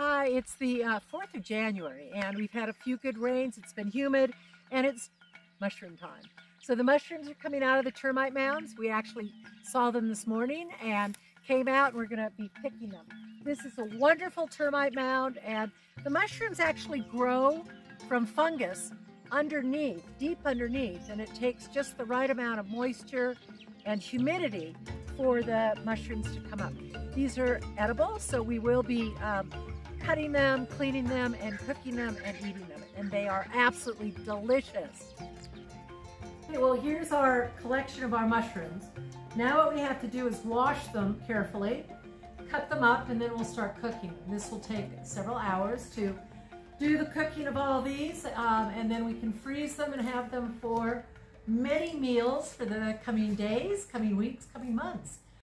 Hi, it's the 4th of January and we've had a few good rains. It's been humid and it's mushroom time. So the mushrooms are coming out of the termite mounds. We actually saw them this morning and came out, and we're going to be picking them. This is a wonderful termite mound, and the mushrooms actually grow from fungus underneath, deep underneath, and it takes just the right amount of moisture and humidity for the mushrooms to come up. These are edible, so we will be cutting them, cleaning them, and cooking them and eating them, and they are absolutely delicious. Okay, well, here's our collection of our mushrooms. Now what we have to do is wash them carefully, cut them up, and then we'll start cooking. This will take several hours to do the cooking of all these, and then we can freeze them and have them for many meals for the coming days, coming weeks, coming months.